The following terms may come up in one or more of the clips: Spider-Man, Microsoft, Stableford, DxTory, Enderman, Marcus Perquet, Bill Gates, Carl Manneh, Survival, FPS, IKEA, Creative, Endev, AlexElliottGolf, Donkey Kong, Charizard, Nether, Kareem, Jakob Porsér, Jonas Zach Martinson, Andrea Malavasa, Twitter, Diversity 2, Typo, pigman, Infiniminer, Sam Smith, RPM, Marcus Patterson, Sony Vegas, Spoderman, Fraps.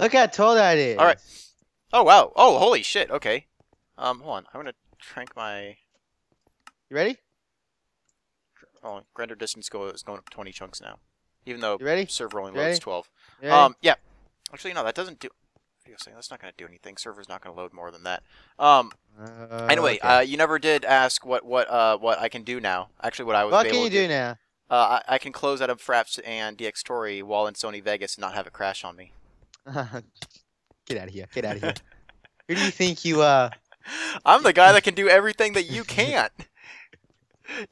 Look how tall that is. All right. Oh wow. Oh holy shit. Okay. Hold on. I'm gonna crank my. You ready? Oh, render distance go is going up 20 chunks now. Even though server only loads 12. Yeah. Actually, no, that doesn't do. That's not going to do anything. Server's not going to load more than that. Anyway, okay. You never did ask what I can do now. Actually, what I was able to do. What can you do now? I can close out of Fraps and DxTory while in Sony Vegas and not have it crash on me. Get out of here! Get out of here! Who do you think you are? I'm the guy that can do everything that you can't.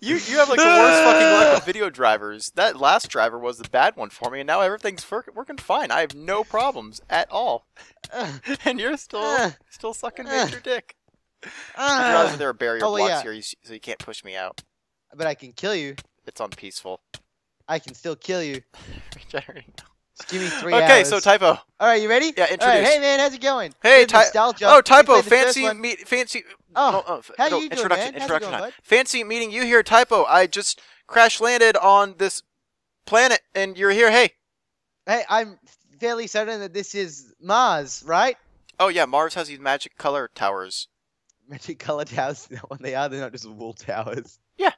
You have like the worst fucking luck with video drivers. That last driver was the bad one for me, and now everything's working fine. I have no problems at all. And you're still sucking major dick. I'd rather there are barrier blocks here, so you can't push me out. But I can kill you. It's on peaceful. I can still kill you. Regenerating. Just give me 3 hours. Okay, so Typo. All right, you ready? Yeah, introduce. Right. Hey, man, how's it going? Hey, Typo. Oh, Typo, fancy meet, fancy. Oh, how you doing, man? Introduction going, fancy meeting you here, Typo. I just crash landed on this planet, and you're here. Hey. Hey, I'm fairly certain that this is Mars, right? Oh yeah, Mars has these magic color towers. Magic color towers? When they are, they're not just wool towers. Yeah.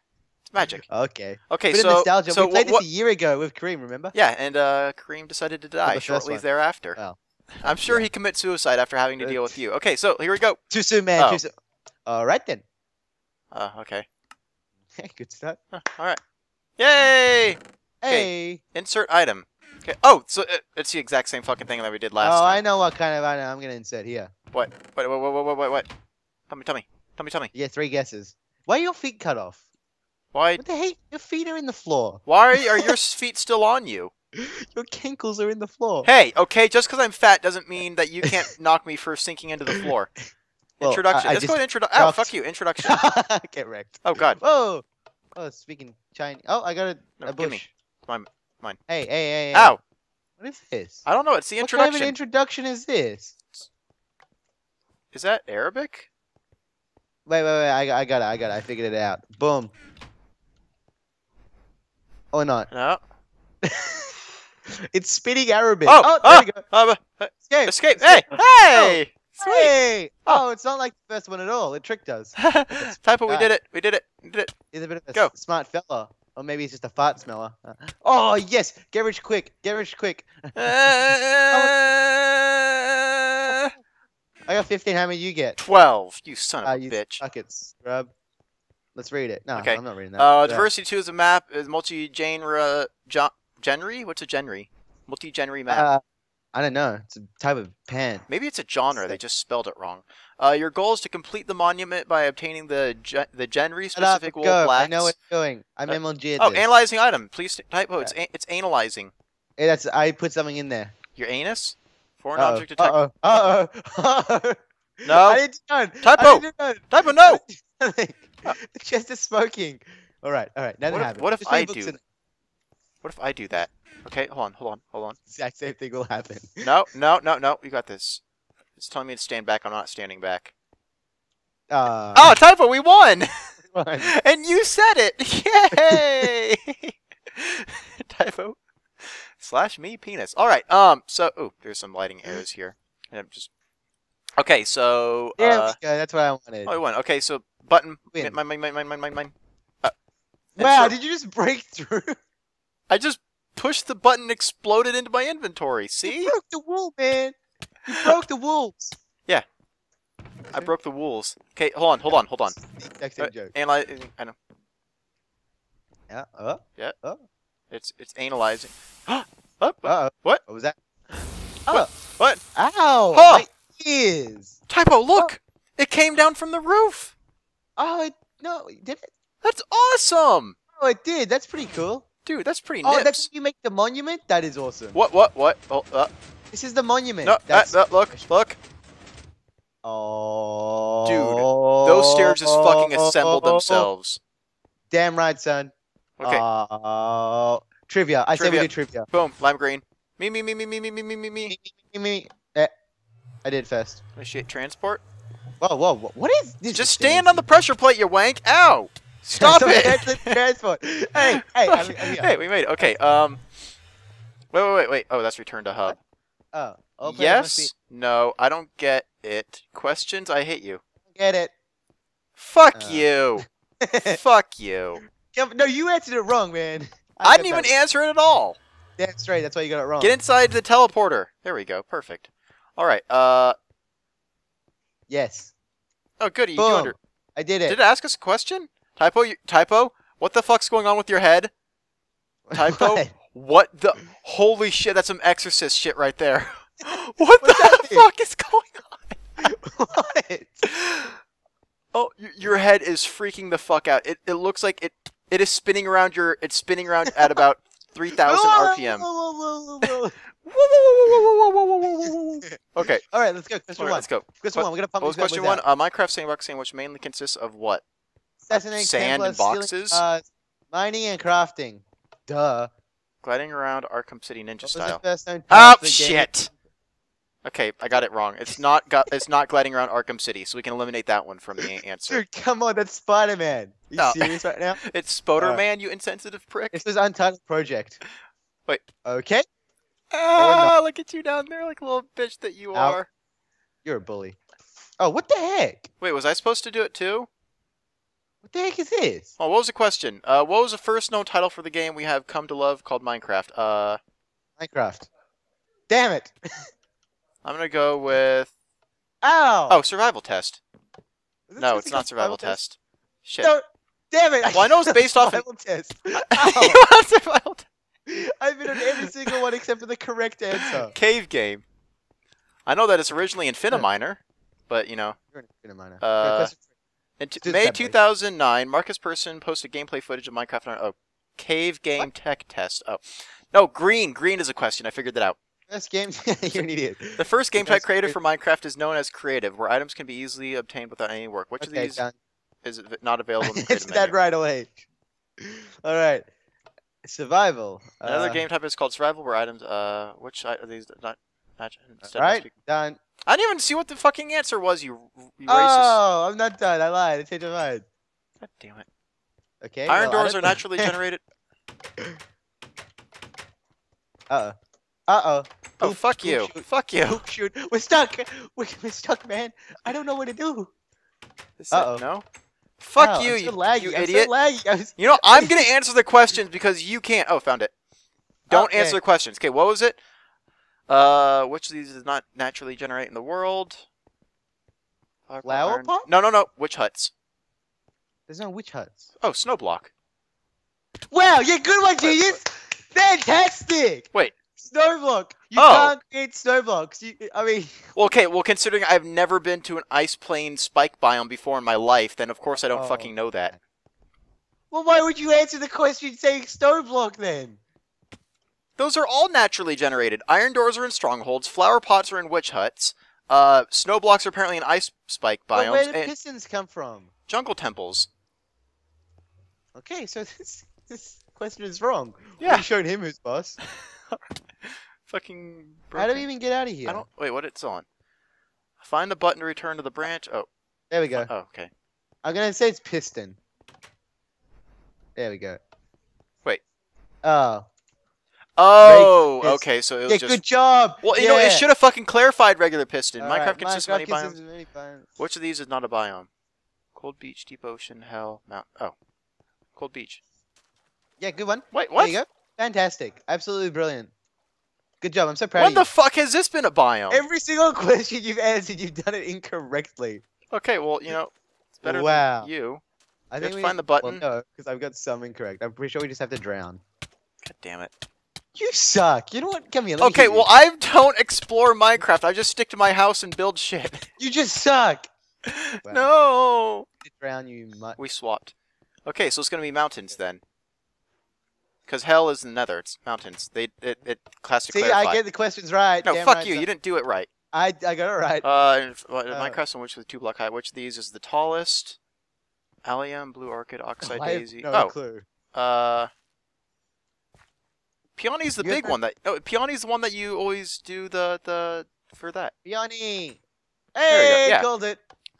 Magic. Okay. Okay. But so, in nostalgia, we played this a year ago with Kareem. Remember? Yeah, and Kareem decided to die shortly thereafter. Oh. I'm sure he commits suicide after having to deal with you. Okay, so here we go. Too soon, man. Too soon. All right then. Okay. Good start. All right. Yay! Hey. Okay. Insert item. Okay. Oh, so it's the exact same fucking thing that we did last time. Oh, I know what kind of item I'm gonna insert here. What? What? Tell me. Yeah, 3 guesses. Why are your feet cut off? Why? What the hate? Your feet are in the floor. Why are your feet still on you? Your cankles are in the floor. Hey, okay, just because I'm fat doesn't mean that you can't knock me for sinking into the floor. Well, introduction. Let's go to introduction. Oh, fuck you. Introduction. Get wrecked. Oh, God. Whoa. Oh, speaking Chinese. Oh, I got a bush. Give me. Mine. Hey. Ow. What is this? I don't know. It's the introduction. What kind of an introduction is this? Is that Arabic? Wait. I got it. I figured it out. Boom. Or not? No. It's spitting Arabic. Oh, there we go. Escape! Hey! Sweet! Hey! Oh, it's not like the first one at all. It tricked us. Typo, we did it. We did it. He's a bit of a smart fella, or maybe he's just a fart smeller. Oh yes! Get rich quick! Get rich quick! I got 15. How many you get? 12. You son of a bitch! Buckets, scrub. Let's read it. No, okay. I'm not reading that. Diversity 2 is a map. Is multi-genre... Genre? What's a genre? Multi-genre map. I don't know. It's a type of pen. Maybe it's a genre. They just spelled it wrong. Your goal is to complete the monument by obtaining the genre-specific wool blacks. I know what you're doing. I'm MLG at this. Analyzing item. Please type. Oh, it's analyzing. Hey, that's. I put something in there. Your anus? Foreign object detected. Uh-oh. No. I didn't know. Typo, no! The chest is smoking. All right. Now what if I do that? Okay, hold on. Exact same thing will happen. No. You got this. It's telling me to stand back. I'm not standing back. Oh, Typo, we won! And you said it! Yay! Typo / me penis. All right. So, there's some lighting errors here. And I'm just. Okay, so that's what I wanted. Oh, we won. Okay, so button. Mine. Wow! Did you just break through? I just pushed the button and exploded into my inventory. See? You broke the wool, man. You broke the wolves. Yeah, I broke the wolves. Okay, hold on. Next joke. Analyzing. I know. Yeah. Yeah. It's analyzing. What? What was that? What? Ow! Huh. Is Typo, look! It came down from the roof! Oh, it did it? That's awesome! Oh, it did. That's pretty cool. Dude, that's pretty nice. Oh, that's when you make the monument? That is awesome. What? Oh, this is the monument. No, that's... Look. Oh. Dude, those stairs just fucking assembled themselves. Damn right, son. Okay. Trivia. I say we do trivia. Boom. Lime green. Me. I did first. Initiate transport. Whoa. What is this? Just stand on the pressure plate, you wank. Ow! Stop it! Transport. Hey, we made it. Okay, wait. Oh, that's return to hub. Oh. Yes? No, I don't get it. Questions? I hate you. Get it. Fuck you. Fuck you. No, you answered it wrong, man. I didn't even answer it at all. That's right. That's why you got it wrong. Get inside the teleporter. There we go. Perfect. All right. Yes. Oh, goody. Boom. I did it. Did it ask us a question? Typo? Typo? What the fuck's going on with your head? Typo? What the... Holy shit, that's some Exorcist shit right there. What the fuck is going on? What? Oh, your head is freaking the fuck out. It looks like it is spinning around it's spinning around at about 3,000 RPM. Okay. All right, let's go. Question one. Let's go. Question one. We're gonna pump this question one. Minecraft sandbox game, which mainly consists of what? Sand and boxes. Mining and crafting. Duh. Gliding around Arkham City ninja style. Oh shit! Okay, I got it wrong. It's not gliding around Arkham City, so we can eliminate that one from the answer. Dude, come on, that's Spider-Man. Are you serious right now? It's Spoderman, you insensitive prick. This is Untitled Project. Wait. Okay. Ah, look at you down there, like a little bitch that you are. You're a bully. Oh, what the heck? Wait, was I supposed to do it too? What the heck is this? Oh, what was the question? What was the first known title for the game we have come to love called Minecraft? Minecraft. Damn it! I'm gonna go with... Ow! Oh, Survival Test. No, it's not Survival Test. Shit. No, damn it! Well, I know it's based off... Survival Test. Survival Test. I've been on every single one except for the correct answer. Cave Game. I know that it's originally Infiniminer, but, you know... You're an Infiniminer. In May 2009, Marcus Persson posted gameplay footage of Minecraft on Cave Game Tech Test. Oh. No, green. Green is a question. I figured that out. Best game? You're an idiot. The first game type created for Minecraft is known as Creative, where items can be easily obtained without any work. Which of these is not available in the Creative menu? It's that right away. All right. Survival. Another game type is called Survival, where items... which of these... Alright, done. I didn't even see what the fucking answer was, you racist. Oh, I'm not done. I lied. I changed my mind. God damn it. Okay. Iron doors are naturally generated. Uh-oh. Uh-oh. Oh, fuck you. Fuck you. Poop shoot. We're stuck. We're stuck, man. I don't know what to do. Uh-oh. No? Fuck you, you idiot. You know, I'm going to answer the questions because you can't. Oh, found it. Don't answer the questions. Okay, what was it? Which of these does not naturally generate in the world? Flower pot? No, no, no. Witch huts. There's no witch huts. Oh, snowblock. Wow, yeah, good one, genius! Fantastic! Wait. Snowblock. You can't create snowblocks. I mean... Well, okay, well, considering I've never been to an ice plain spike biome before in my life, then of course I don't fucking know that. Well, why would you answer the question saying snowblock, then? Those are all naturally generated. Iron doors are in strongholds. Flower pots are in witch huts. Snow blocks are apparently in ice spike biomes. But where do pistons come from? Jungle temples. Okay, so this question is wrong. Yeah. We showed him who's boss. Fucking broken. How do we even get out of here? I don't. Wait, what? It's on. Find the button to return to the branch. Oh, there we go. Oh, okay. I'm gonna say it's piston. There we go. Wait. Oh. Oh, okay, so it was just... good job! Well, you know, it should have fucking clarified regular piston. Minecraft consists of many biomes. Which of these is not a biome? Cold beach, deep ocean, hell, mountain... Oh. Cold beach. Yeah, good one. Wait, what? There you go. Fantastic. Absolutely brilliant. Good job, I'm so proud of you. When the fuck has this been a biome? Every single question you've answered, you've done it incorrectly. Okay, well, you know, it's better than you. I think we have to find the button. Well, no, because I've got some incorrect. I'm pretty sure we just have to drown. God damn it. You suck. You know what? Come here. Okay, well, I don't explore Minecraft. I just stick to my house and build shit. You just suck. Wow. No. Drown you mutt. We swapped. Okay, so it's gonna be mountains then. Because hell is the Nether. It's mountains. It classic. See, clarified. I get the questions right. No, damn fuck right, you. You didn't do it right. I got it right. Minecraft on which with 2 block high. Which of these is the tallest? Allium, blue orchid, oxide daisy. No clue. Peony's the big one that. Oh, Peony's the one that you always do the for that. Peony. Hey, yeah. Called it.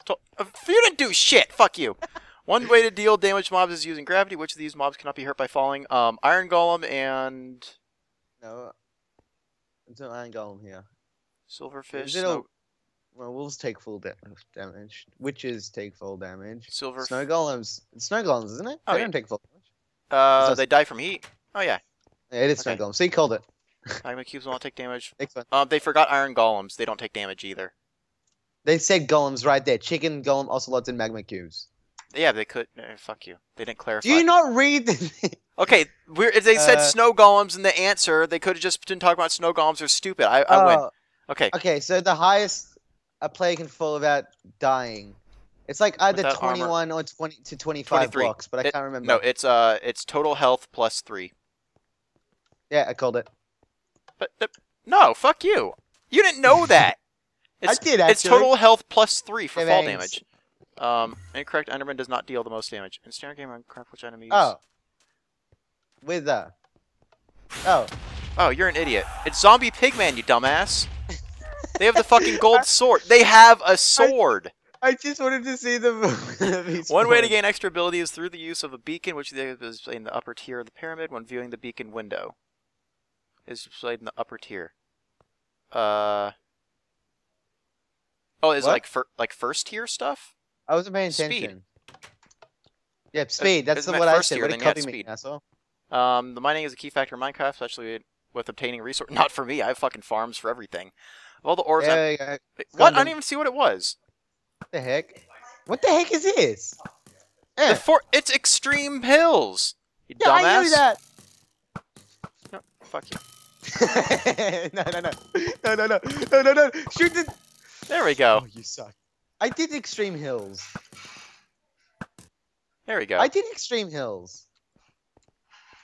You didn't do shit. Fuck you. One way to deal damage mobs is using gravity. Which of these mobs cannot be hurt by falling? Iron Golem and. No. There's no Iron Golem here. Silverfish. Well, wolves take full damage. Witches take full damage. Snow golems. It's snow golems, isn't it? Oh, they don't take full damage. They die from heat. Oh, yeah. It is snow golems. See, called it. Magma cubes will not take damage. They forgot iron golems. They don't take damage either. They said golems right there. Chicken, golem, ocelots, and magma cubes. Yeah, they could. Fuck you. They didn't clarify. Do you not read the... Okay, if they said snow golems in the answer, they could have just been talking about snow golems are stupid. I win. Okay. Okay, so the highest a player can fall without dying. It's like either without 21 armor. Or 20 to 25 blocks, but I can't remember. No, it's total health plus 3. Yeah, I called it. But no, fuck you. You didn't know that. I did, actually. It's total health plus 3 for fall damage. Incorrect. Enderman does not deal the most damage. In standard game, uncraft which enemies. Oh. With Oh. Oh, you're an idiot. It's zombie pigman, you dumbass. They have the fucking gold sword. They have a sword. I just wanted to see the One way to gain extra ability is through the use of a beacon, which is displayed in the upper tier of the pyramid when viewing the beacon window. Is displayed in the upper tier. Oh, is it like first tier stuff? I wasn't paying attention. Speed. Yeah, speed. That's what I said. What are you copying me, asshole? The mining is a key factor in Minecraft, especially with obtaining resources. Not for me. I have fucking farms for everything. Of all the orbs, what? I didn't even see what it was. What the heck? What the heck is this? Yeah. It's extreme pills. You dumbass. I knew that. No, fuck you. No. Shoot the. There we go. Oh, you suck. I did extreme hills. There we go. I did extreme hills.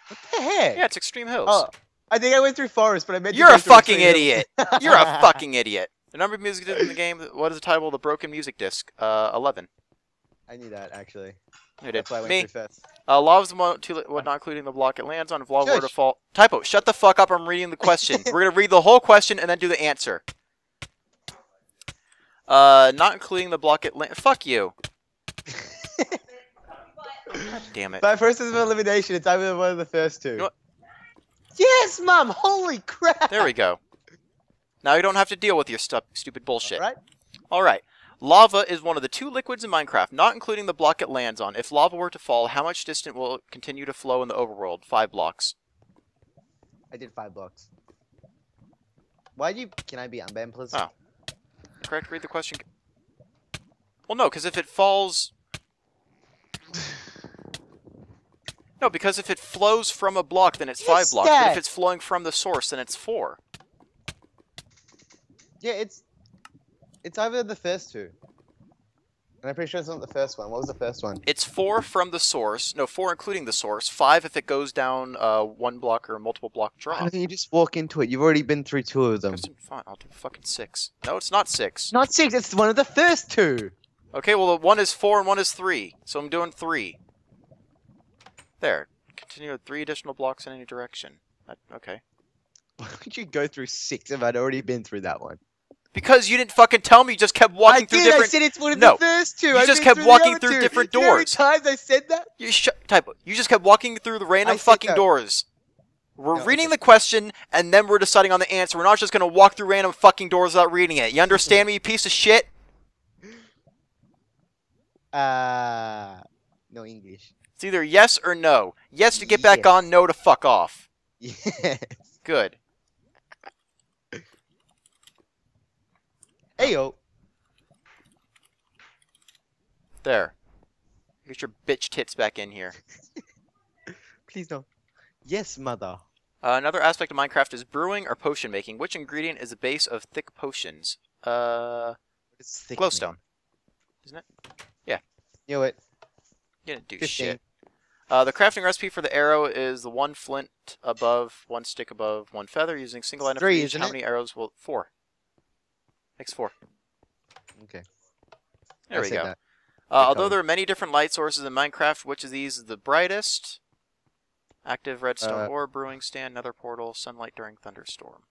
What the heck? Yeah, it's extreme hills. Oh, I think I went through forest, but I meant. You're a fucking idiot. You're a fucking idiot. The number of music discs in the game. What is the title of the broken music disc? 11. I knew that actually. You did. That's why I went through fast. Lava's what not including the block it lands on. If lava were to fall. Typo. Shut the fuck up. I'm reading the question. We're gonna read the whole question and then do the answer. Not including the block at land. Fuck you. God damn it. My first is elimination. It's either one of the first two. You know what? Yes, Mom! Holy crap! There we go. Now you don't have to deal with your stupid bullshit. Alright. Alright. Lava is one of the two liquids in Minecraft, not including the block it lands on. If lava were to fall, how much distance will it continue to flow in the overworld? 5 blocks. I did 5 blocks. Why do you... Can I be unbanned, please? Oh. Correct, read the question. Well, no, because if it falls... No, because if it flows from a block, then it's 5 blocks. But if it's flowing from the source, then it's 4. Yeah, it's either the first two. And I'm pretty sure it's not the first one. What was the first one? It's 4 from the source. No, 4 including the source. 5 if it goes down 1 block or a multiple block drop. Why don't you just walk into it? You've already been through 2 of them. Fine, I'll do fucking 6. No, it's not 6. Not 6, it's one of the first 2. Okay, well, 1 is 4 and 1 is 3. So I'm doing 3. There. Continue with 3 additional blocks in any direction. Okay. Why would you go through 6 if I'd already been through that one? Because you didn't fucking tell me. You just kept walking through different... I did. I said it's one of the first two. You just kept walking through different doors. You know how many times I said that? You just kept walking through the random fucking doors. We're reading the question, and then we're deciding on the answer. We're not just going to walk through random fucking doors without reading it. You understand me, you piece of shit? No English. It's either yes or no. Yes to get back on, no to fuck off. Yes. Good. Ayo. There. Get your bitch tits back in here. Please don't. Yes, mother. Another aspect of Minecraft is brewing or potion making. Which ingredient is the base of thick potions? It's thick glowstone. Isn't it? Yeah. Knew it. You didn't do shit. The crafting recipe for the arrow is the 1 flint above, 1 stick above, 1 feather. Using single item for each. How many arrows will... 4. Makes 4. Okay. There we go. Although there are many different light sources in Minecraft, which of these is the brightest? Active redstone ore, brewing stand, nether portal, sunlight during thunderstorm.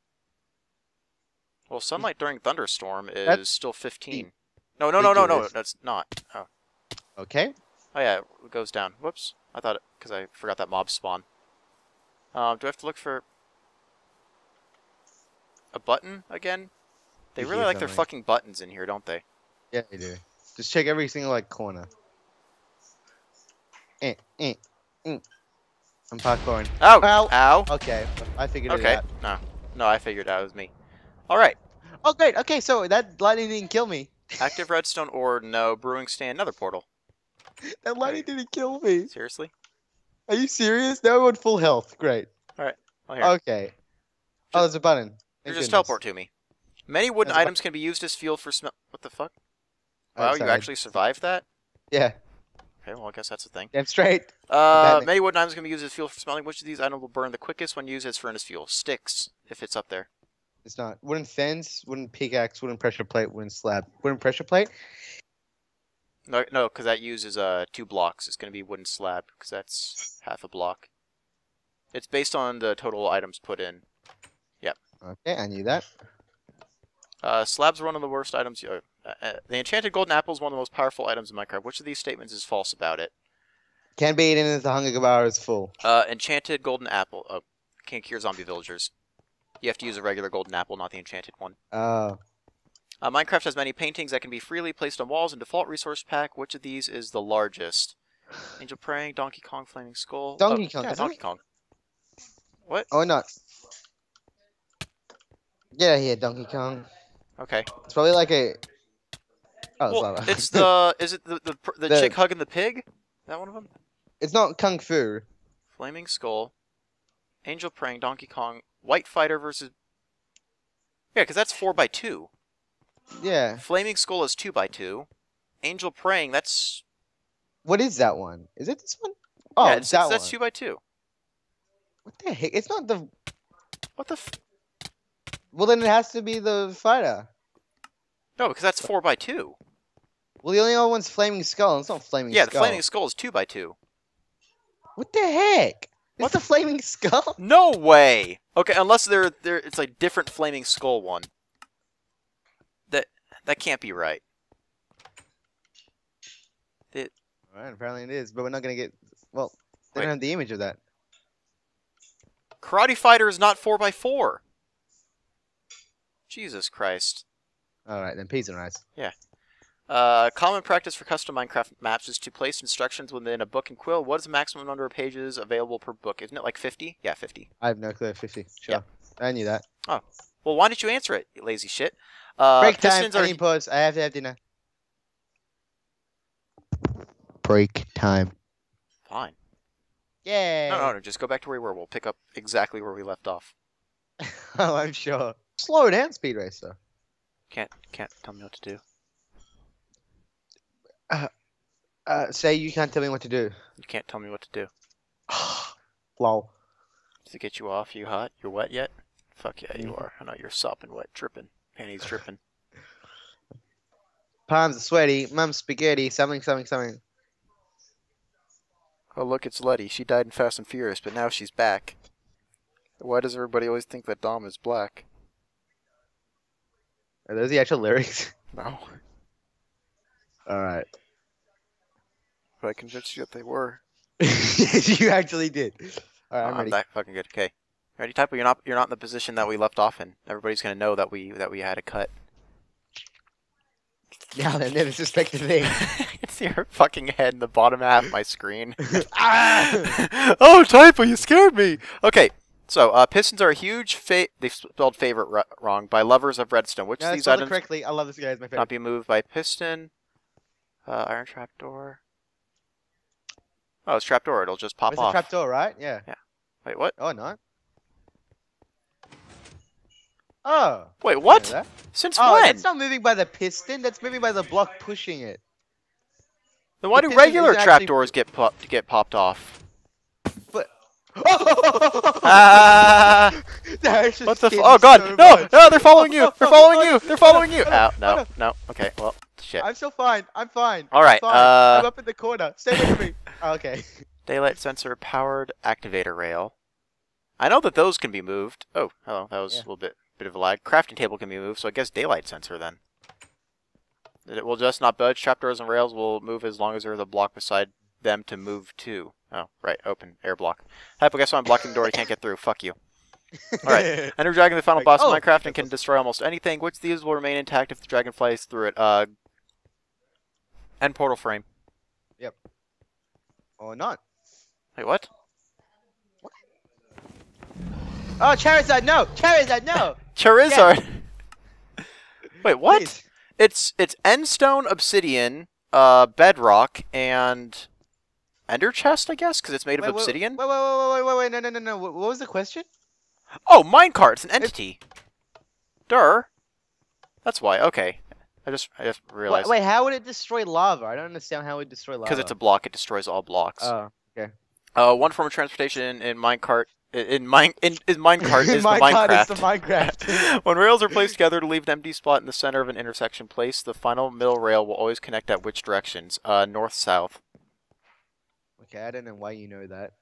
Well, sunlight during thunderstorm is still 15. No, that's not. Oh. Okay. Oh yeah, it goes down. Whoops. I thought it, because I forgot that mob spawn. Do I have to look for a button again? They really like their fucking buttons in here, don't they? Yeah, they do. Just check every single, like, corner. I'm parkouring. Ow! Ow! Ow! Okay, I figured it out. Okay, no, I figured out it was me. Alright. Oh, great, okay, so that lightning didn't kill me. Active redstone ore, no. Brewing stand, another portal. That lightning didn't kill me. Seriously? Are you serious? Now I'm on full health. Great. Alright, well, here. Okay. Oh, there's a button. Just teleport to me. Many wooden items can be used as fuel for smelt. What the fuck? Wow, you actually survived that? Yeah. Okay, well, I guess that's a thing. Damn straight. Many wooden items can be used as fuel for smelting. Which of these items will burn the quickest when used as furnace fuel? Sticks, if it's up there. It's not. Wooden fence, wooden pickaxe, wooden pressure plate, wooden slab. Wooden pressure plate? No, no, because that uses 2 blocks. It's going to be wooden slab, because that's half a block. It's based on the total items put in. Yep. Okay, I knew that. Slabs are one of the worst items. The enchanted golden apple is one of the most powerful items in Minecraft. Which of these statements is false about it? Can't be eaten if the hunger bar is full. Enchanted golden apple. Oh, can't cure zombie villagers. You have to use a regular golden apple, not the enchanted one. Oh. Minecraft has many paintings that can be freely placed on walls in default resource pack. Which of these is the largest? Angel praying, Donkey Kong, flaming skull. Donkey Kong. Yeah, Donkey Kong. What? Oh, no. Yeah, yeah, Donkey Kong. Okay. It's probably like a. Oh, well, it's the. Is it the chick hugging the pig? That one of them? It's not kung fu. Flaming skull, angel praying, Donkey Kong, white fighter versus. Yeah, because that's 4x2. Yeah. Flaming skull is 2x2. Angel praying, that's. What is that one? Is it this one? Oh, yeah, it's that one. That's 2x2. What the heck? It's not the. What the. Well, then it has to be the fighter. No, because that's 4x2. Well, the only other one's Flaming Skull, and it's not Flaming Skull. Yeah, the Flaming Skull is 2x2. What the heck? What's a Flaming Skull? No way! Okay, unless it's a different Flaming Skull one. That can't be right. Alright, apparently it is, but we're not gonna get... Well, they don't have the image of that. Karate Fighter is not 4x4! Jesus Christ. Alright, then peas and rice. Yeah. Common practice for custom Minecraft maps is to place instructions within a book and quill. What is the maximum number of pages available per book? Isn't it like 50? Yeah, 50. I have no clue. 50. Sure. Yeah. I knew that. Oh. Well, why didn't you answer it, you lazy shit? Break time. I need pause. I have to have dinner. Break time. Fine. Yay. No, just go back to where we were. We'll pick up exactly where we left off. Oh, I'm sure. Slow down, Speed Racer. Can't tell me what to do. Say you can't tell me what to do. You can't tell me what to do. Lol. Does it get you off? You hot? You're wet yet? Fuck yeah, you are. I know you're sopping wet, dripping. Panties dripping. Palms are sweaty. Mum's spaghetti. Something, something, something. Oh look, it's Letty. She died in Fast and Furious, but now she's back. Why does everybody always think that Dom is black? Are those the actual lyrics? No. Alright. But I convinced you that they were. You actually did. Alright, I'm ready. That fucking good. Okay. Ready, Typo? You're not in the position that we left off in. Everybody's gonna know that we had a cut. Now they never suspect the thing. It's your fucking head in the bottom half of my screen. Ah! Oh, Typo, you scared me! Okay. So, pistons are a huge they've spelled favorite wrong by lovers of redstone. Which of these items correctly? I love this guy. He's my favorite. Not be moved by piston. Iron trapdoor. Oh, it's trapdoor. It'll just pop off. It's a trapdoor, right? Yeah. Yeah. Wait, what? Oh, no. Oh. Wait, what? Since when? That's not moving by the piston. That's moving by the block pushing it. Then why do regular trapdoors get popped off? What the? Oh god! So no! They're following you! They're following you! They're following you! Ow! No! Okay. Well, shit. I'm still fine. I'm fine. All right. I'm up in the corner. Stay with me. Okay. Daylight sensor powered activator rail. I know that those can be moved. Oh, hello. That was a little bit of a lag. Crafting table can be moved, so I guess daylight sensor then. It will just not budge. Trapdoors and rails will move as long as there is a block beside them to move to. Oh, right, open, air block. Typo, guess what? I'm blocking the door, you can't get through, fuck you. Alright, Ender Dragon, the final boss of Minecraft, and can destroy almost anything. Which thieves will remain intact if the dragon flies through it? End portal frame. Yep. Or not. Wait, what? What? Oh, Charizard, no! Charizard, no! Charizard! Yeah. Wait, what? Please. It's endstone, obsidian, bedrock, and ender chest, I guess, because it's made of obsidian. Wait, no. What was the question? Oh, minecart. It's an entity. Durr. That's why. Okay. I just realized. Wait, how would it destroy lava? I don't understand how it would destroy lava. Because it's a block. It destroys all blocks. Oh, okay. One form of transportation in minecart. Minecart is Minecraft. The Minecraft. When rails are placed together to leave an empty spot in the center of an intersection place, the final middle rail will always connect at which directions? North-south. Okay, I don't know why you know that.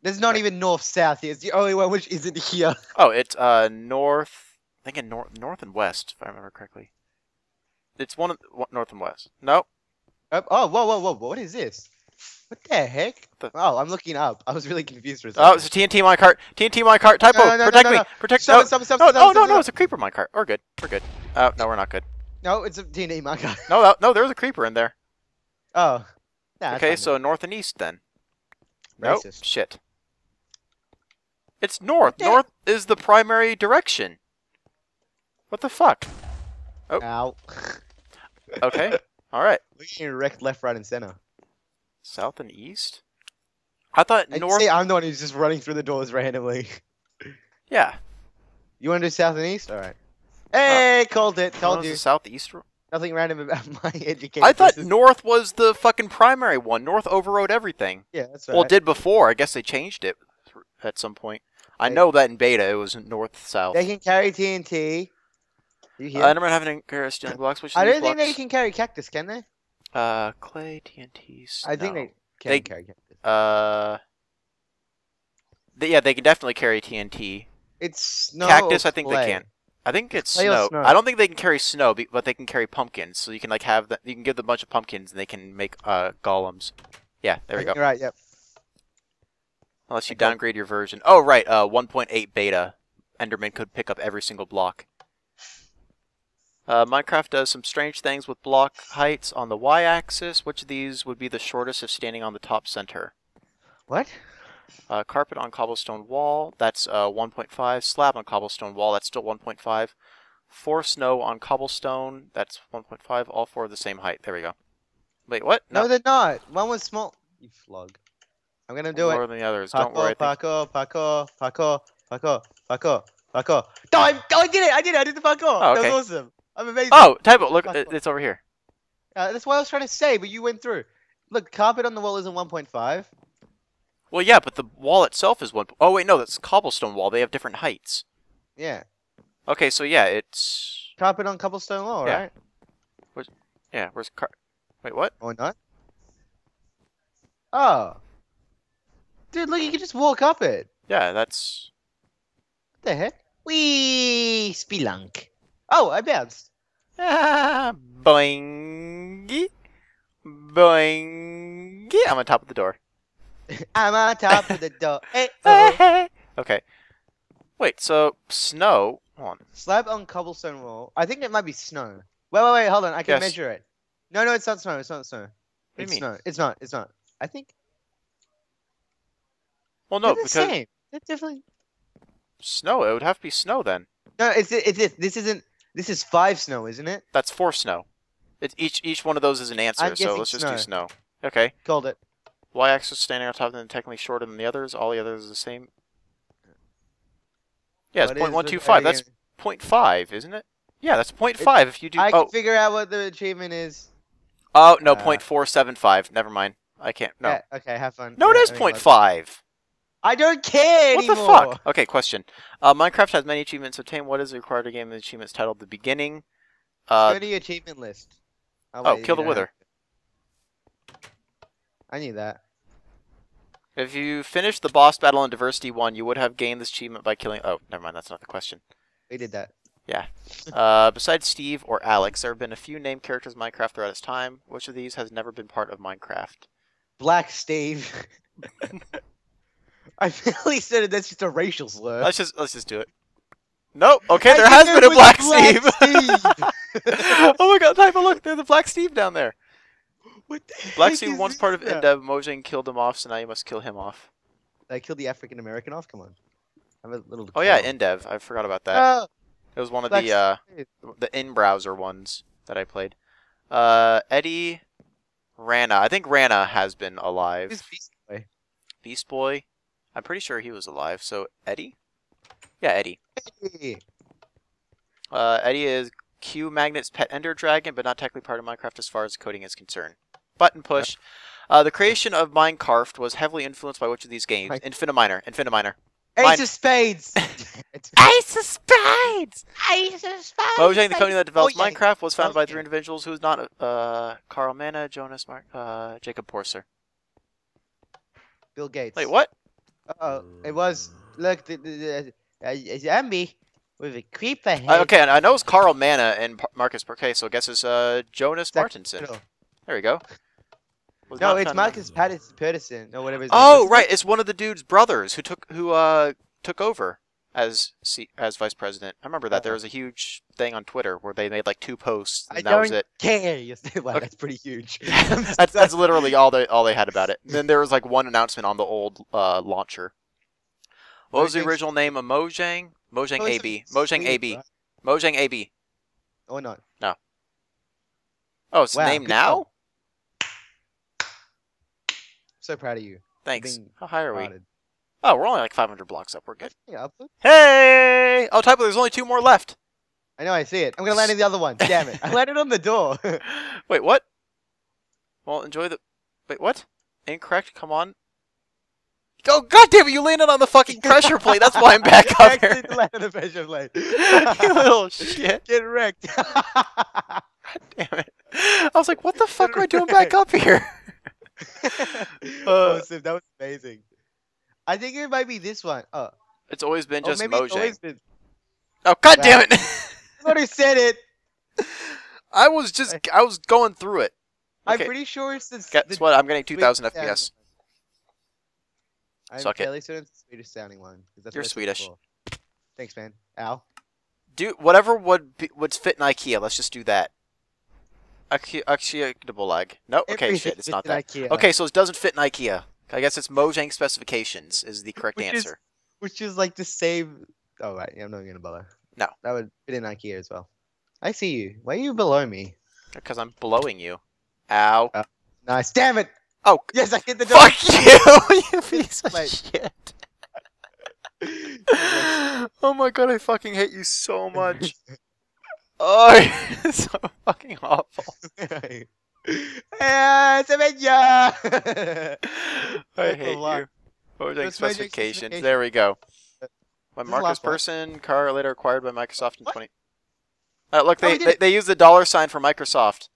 There's not even north-south here. It's the only one which isn't here. Oh, it's north. I think north and west, if I remember correctly. It's one of north and west. No. Oh, whoa! What is this? What the heck? Oh, I'm looking up. I was really confused for a second. Oh, it's a TNT minecart. TNT minecart. Typo. Protect me. Protect. No, it's a creeper minecart. We're good. We're good. No, we're not good. No, it's a TNT minecart. No, there's a creeper in there. Oh. Nah, okay, so north and east then. No. Nope. Shit. It's north. Yeah. North is the primary direction. What the fuck? Oh. Ow. Okay. All right. We can direct left, right, and center. South and east? I thought north... See, I'm the one who's just running through the doors randomly. Yeah. You want to do south and east? Alright. Hey, called it. Told you. Southeast. Nothing random about my education. I thought north was the fucking primary one. North overrode everything. Yeah, that's right. Well, it did before. I guess they changed it at some point. I know that in beta it was north-south. They can carry TNT. You hear? Enderman haven't carried stealing blocks. I don't think they can carry cactus, can they? Clay, TNT, snow. I think they can carry cactus. Yeah, they can definitely carry TNT. It's snow. Cactus, I think they can. I think it's snow. I don't think they can carry snow, but they can carry pumpkins. So you can you can give them a bunch of pumpkins, and they can make golems. Yeah, there we go. Right. Yep. Unless you downgrade your version. Oh, right. 1.8 beta. Enderman could pick up every single block. Minecraft does some strange things with block heights on the y-axis. Which of these would be the shortest if standing on the top center? What? Carpet on cobblestone wall. That's 1.5. Slab on cobblestone wall. That's still 1.5. 4 snow on cobblestone. That's 1.5. All 4 are the same height. There we go. Wait, what? No, they're not. One was small. You flog. I'm gonna do it. More than the others. Don't worry. Parkour. No, I did it. I did the parkour. Oh, okay. That was awesome. I'm amazing. Oh, Typo, look, it's over here. That's what I was trying to say, but you went through. Look, carpet on the wall isn't 1.5. Well, yeah, but the wall itself is 1. Oh, wait, no, that's cobblestone wall. They have different heights. Yeah. Okay, so yeah, it's... Carpet on cobblestone wall, right? Where's Wait, what? Or not? Oh. Dude, look, you can just walk up it. Yeah, that's... What the heck? Wee spelunk. Oh, I bounced. Ah, boingy. Boingy. I'm on top of the door. I'm on top of the door. Hey, oh. Okay. Wait, so snow. Hold on. Slab on cobblestone wall. I think it might be snow. Wait, hold on. I can measure it. No, it's not snow. It's not snow. What do you mean? Snow. It's not. I think. Well, no, because. It's the same. It's definitely. Snow. It would have to be snow then. No, it's this isn't. This is 5 snow, isn't it? That's 4 snow. It's each one of those is an answer, so let's just do snow. Okay. Called it. Y-axis standing on top of them technically shorter than the others. All the others are the same. Yeah, it's 0.125. That's 0.5, isn't it? Yeah, that's 0.5 if you do... I can figure out what the achievement is. Oh, no, 0.475. Never mind. I can't. No. Yeah, okay, have fun. No, it is 0.5. I don't care anymore! What the fuck? Okay, question. Minecraft has many achievements obtained. What is required to game the achievements titled The Beginning? Go to your achievement list. Oh, kill the wither. I knew that. If you finished the boss battle in Diversity 1, you would have gained this achievement by killing... Oh, never mind. That's not the question. We did that. Yeah. Besides Steve or Alex, there have been a few named characters in Minecraft throughout its time. Which of these has never been part of Minecraft? Black Steve. I barely said it. That's just a racial slur. Let's just do it. Nope. Okay, there has been a Black Steve. Oh my God! Typo, look, there's a Black Steve down there. What the Black Steve once part of Endev. Mojang killed him off, so now you must kill him off. I killed the African American off. Come on. I have a little. Oh yeah, Endev. I forgot about that. It was one of the in-browser ones that I played. Eddie, Rana. I think Rana has been alive. Who's Beast Boy? Beast Boy. I'm pretty sure he was alive. So Eddie. Yeah, Eddie. Hey. Eddie is Q Magnet's pet Ender Dragon, but not technically part of Minecraft as far as coding is concerned. Button push. The creation of Minecraft was heavily influenced by which of these games? Infiniminer. Ace of Spades! Ace of Spades! Ace of Spades! Mojang, the company that develops Minecraft, was founded by three individuals who was not Carl Manneh, Jonas Mark, Jakob Porsér. Bill Gates. Wait, what? Uh-oh, it was... Look, a zombie with a creeper head. Okay, I know it's Carl Manneh and Marcus Perquet, so I guess it's Jonas Zach Martinson. There we go. No, it's Marcus Patterson or whatever. Oh, right, it's one of the dude's brothers who took over as vice president. I remember that there was a huge thing on Twitter where they made like 2 posts, and that was it. Wow, that's pretty huge. that's literally all they had about it. And then there was like one announcement on the old launcher. What was the original name of Mojang? Mojang AB. Mojang AB. Mojang AB. Or not? No. Oh, it's the name now. So proud of you. Thanks. How high are we? Oh, we're only like 500 blocks up. We're good. Yeah, hey! Oh, Typo, there's only 2 more left. I know, I see it. I'm gonna land in the other one. Damn it! I landed on the door. Wait, what? Well, enjoy the. Wait, what? Incorrect. Come on. Oh, God damn it! You landed on the fucking pressure plate. That's why I'm back up here. I actually landed on the pressure plate. You little shit. Get wrecked. God damn it! I was like, what the fuck am I doing back up here? That was amazing. I think it might be this one. Oh. It's always been just Mojang. Oh, God damn it! Somebody said it. I was going through it. Okay. I'm pretty sure it's this. Guess what? I'm getting 2,000 FPS. I'm fairly certain it's the Swedish sounding one. You're Swedish. Thanks, man. Ow. Do whatever would fit in IKEA. Let's just do that. Actually, double lag. Nope. Okay, shit. It's not that. Okay, so it doesn't fit in IKEA. I guess it's Mojang specifications is the correct answer. Which is like the same. Oh, right. Yeah, I'm not gonna bother. No, that would fit in IKEA as well. I see you. Why are you below me? Because I'm blowing you. Ow. Nice. Damn it. Oh. Yes, I hit the door. Fuck you. You piece of shit. Oh my God, I fucking hate you so much. Oh, it's so fucking awful. I hate you. Mojang specifications. There we go. When Markus Persson, car later acquired by Microsoft in 20. Look, they use the $sign for Microsoft.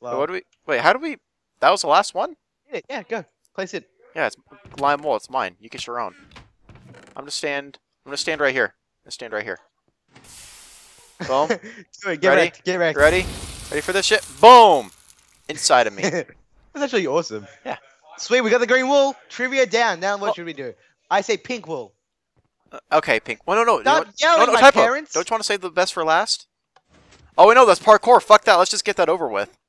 Wow. What do we? Wait, how do we? That was the last one. Yeah, go place it. Yeah, it's lime wool. It's mine. You get your own. I'm gonna stand right here. Boom. Do it. Get ready. Get ready. Ready for this shit? Boom! Inside of me. That's actually awesome. Yeah. Sweet, we got the green wool. Trivia down. Now what should we do? I say pink wool. Okay, pink. Well, no. Stop yelling, my parents. Don't you want to save the best for last? Oh, wait, no, that's parkour. Fuck that. Let's just get that over with.